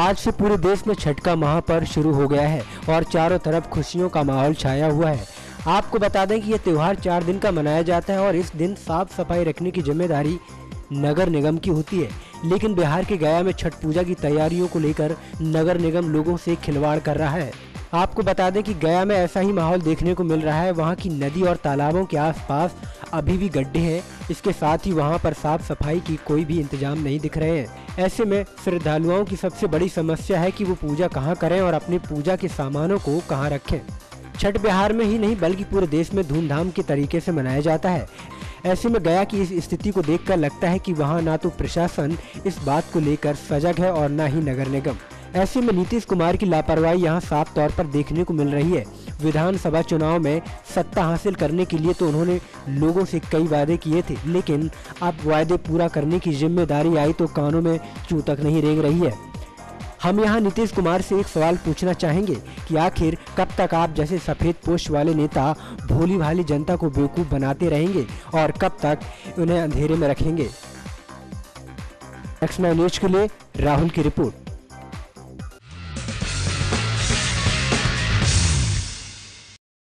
आज से पूरे देश में छठ का महापर्व शुरू हो गया है और चारों तरफ खुशियों का माहौल छाया हुआ है। आपको बता दें कि यह त्यौहार 4 दिन का मनाया जाता है और इस दिन साफ सफाई रखने की जिम्मेदारी नगर निगम की होती है, लेकिन बिहार के गया में छठ पूजा की तैयारियों को लेकर नगर निगम लोगों से खिलवाड़ कर रहा है। आपको बता दें कि गया में ऐसा ही माहौल देखने को मिल रहा है। वहाँ की नदी और तालाबों के आसपास अभी भी गड्ढे हैं, इसके साथ ही वहाँ पर साफ सफाई की कोई भी इंतजाम नहीं दिख रहे हैं। ऐसे में श्रद्धालुओं की सबसे बड़ी समस्या है कि वो पूजा कहाँ करें और अपने पूजा के सामानों को कहाँ रखें। छठ बिहार में ही नहीं बल्कि पूरे देश में धूमधाम के तरीके से मनाया जाता है। ऐसे में गया की इस स्थिति को देखकर लगता है कि वहाँ ना तो प्रशासन इस बात को लेकर सजग है और ना ही नगर निगम। ऐसे में नीतीश कुमार की लापरवाही यहाँ साफ तौर पर देखने को मिल रही है। विधानसभा चुनाव में सत्ता हासिल करने के लिए तो उन्होंने लोगों से कई वादे किए थे, लेकिन अब वादे पूरा करने की जिम्मेदारी आई तो कानों में चू तक नहीं रेंग रही है। हम यहाँ नीतीश कुमार से एक सवाल पूछना चाहेंगे कि आखिर कब तक आप जैसे सफ़ेद पोश वाले नेता भोली भाली जनता को बेवकूफ़ बनाते रहेंगे और कब तक उन्हें अंधेरे में रखेंगे। एक्स9 न्यूज के लिए राहुल की रिपोर्ट।